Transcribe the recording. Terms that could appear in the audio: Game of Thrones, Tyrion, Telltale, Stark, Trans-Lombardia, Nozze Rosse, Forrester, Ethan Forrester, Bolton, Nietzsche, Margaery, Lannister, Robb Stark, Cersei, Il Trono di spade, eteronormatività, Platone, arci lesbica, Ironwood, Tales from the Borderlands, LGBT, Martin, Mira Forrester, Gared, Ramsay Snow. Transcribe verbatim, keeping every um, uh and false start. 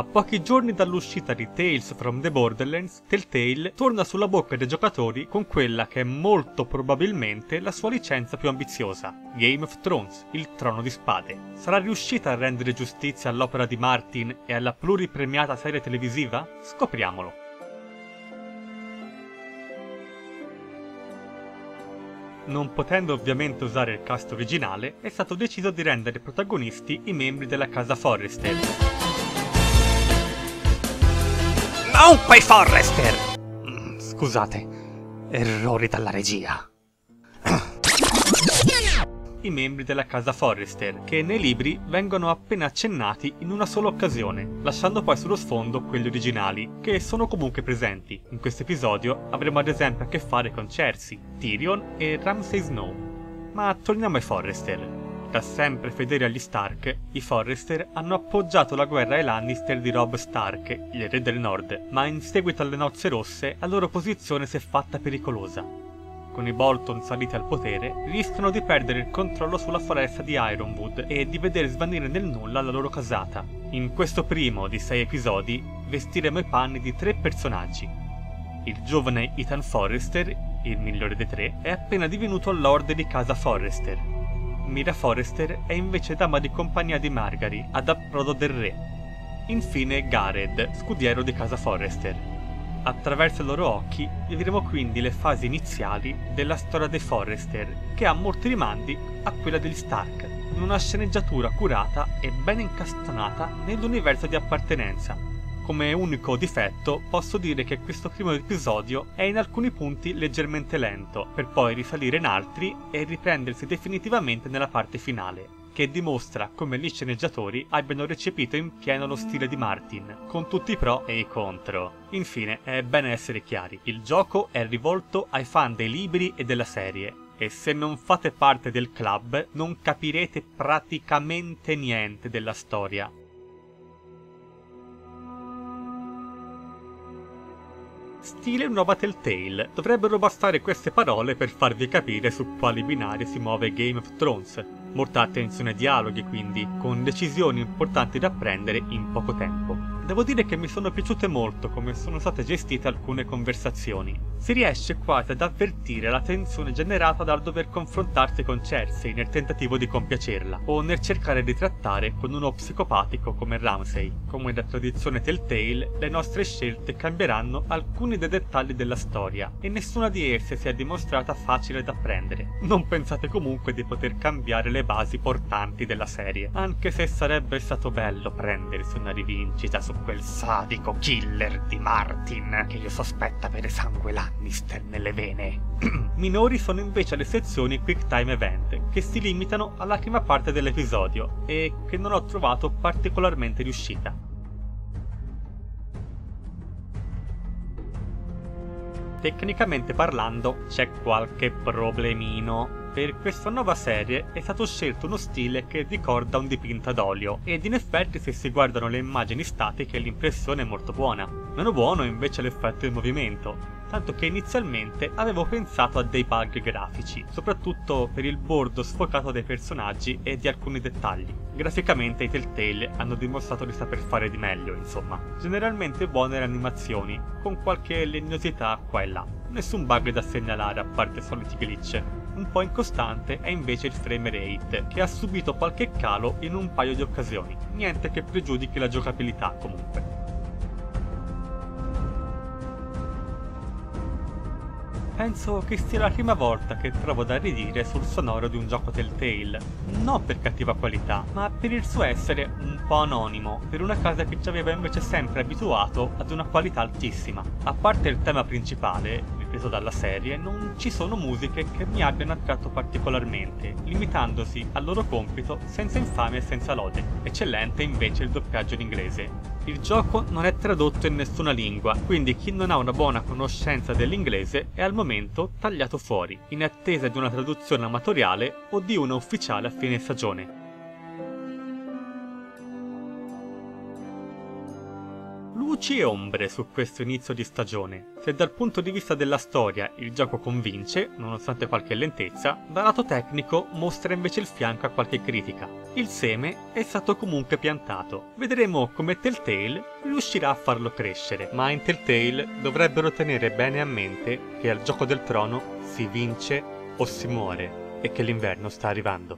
A pochi giorni dall'uscita di Tales from the Borderlands, Telltale torna sulla bocca dei giocatori con quella che è molto probabilmente la sua licenza più ambiziosa, Game of Thrones, il Trono di Spade. Sarà riuscita a rendere giustizia all'opera di Martin e alla pluripremiata serie televisiva? Scopriamolo. Non potendo ovviamente usare il cast originale, è stato deciso di rendere protagonisti i membri della casa Forrester. Non puoi Forrester! Scusate, errori dalla regia. I membri della casa Forrester, che nei libri vengono appena accennati in una sola occasione, lasciando poi sullo sfondo quelli originali, che sono comunque presenti. In questo episodio avremo ad esempio a che fare con Cersei, Tyrion e Ramsay Snow. Ma torniamo ai Forrester. Da sempre fedeli agli Stark, i Forrester hanno appoggiato la guerra ai Lannister di Robb Stark, il re del Nord, ma in seguito alle Nozze Rosse la loro posizione si è fatta pericolosa. Con i Bolton saliti al potere, rischiano di perdere il controllo sulla foresta di Ironwood e di vedere svanire nel nulla la loro casata. In questo primo di sei episodi vestiremo i panni di tre personaggi. Il giovane Ethan Forrester, il migliore dei tre, è appena divenuto lord di casa Forrester. Mira Forrester è invece dama di compagnia di Margaery, ad approdo del re. Infine Gared, scudiero di casa Forrester. Attraverso i loro occhi vedremo quindi le fasi iniziali della storia dei Forrester, che ha molti rimandi a quella degli Stark, in una sceneggiatura curata e ben incastonata nell'universo di appartenenza. Come unico difetto posso dire che questo primo episodio è in alcuni punti leggermente lento, per poi risalire in altri e riprendersi definitivamente nella parte finale, che dimostra come gli sceneggiatori abbiano recepito in pieno lo stile di Martin, con tutti i pro e i contro. Infine, è bene essere chiari, il gioco è rivolto ai fan dei libri e della serie, e se non fate parte del club non capirete praticamente niente della storia. Stile nuova Telltale. Dovrebbero bastare queste parole per farvi capire su quali binari si muove Game of Thrones. Molta attenzione ai dialoghi quindi, con decisioni importanti da prendere in poco tempo. Devo dire che mi sono piaciute molto come sono state gestite alcune conversazioni. Si riesce quasi ad avvertire la tensione generata dal dover confrontarsi con Cersei nel tentativo di compiacerla, o nel cercare di trattare con uno psicopatico come Ramsay. Come da tradizione Telltale, le nostre scelte cambieranno alcuni dei dettagli della storia, e nessuna di esse si è dimostrata facile da prendere. Non pensate comunque di poter cambiare le basi portanti della serie, anche se sarebbe stato bello prendersi una rivincita su quel sadico killer di Martin, che io sospetto avere sangue Lannister nelle vene. Minori sono invece le sezioni Quick Time Event, che si limitano alla prima parte dell'episodio e che non ho trovato particolarmente riuscita. Tecnicamente parlando c'è qualche problemino. Per questa nuova serie è stato scelto uno stile che ricorda un dipinto ad olio, ed in effetti se si guardano le immagini statiche l'impressione è molto buona. Meno buono è invece l'effetto in movimento, tanto che inizialmente avevo pensato a dei bug grafici, soprattutto per il bordo sfocato dei personaggi e di alcuni dettagli. Graficamente i Telltale hanno dimostrato di saper fare di meglio, insomma. Generalmente buone le animazioni, con qualche legnosità qua e là. Nessun bug da segnalare a parte soliti glitch. Un po' incostante è invece il frame rate, che ha subito qualche calo in un paio di occasioni, niente che pregiudichi la giocabilità comunque. Penso che sia la prima volta che trovo da ridire sul sonoro di un gioco Telltale, non per cattiva qualità, ma per il suo essere un po' anonimo, per una casa che ci aveva invece sempre abituato ad una qualità altissima. A parte il tema principale, ripreso dalla serie, non ci sono musiche che mi abbiano attratto particolarmente, limitandosi al loro compito senza infamia e senza lode. Eccellente invece il doppiaggio in inglese. Il gioco non è tradotto in nessuna lingua, quindi chi non ha una buona conoscenza dell'inglese è al momento tagliato fuori, in attesa di una traduzione amatoriale o di una ufficiale a fine stagione. luci e ombre su questo inizio di stagione. Se dal punto di vista della storia il gioco convince, nonostante qualche lentezza, dal lato tecnico mostra invece il fianco a qualche critica. Il seme è stato comunque piantato, vedremo come Telltale riuscirà a farlo crescere, ma in Telltale dovrebbero tenere bene a mente che al gioco del trono si vince o si muore e che l'inverno sta arrivando.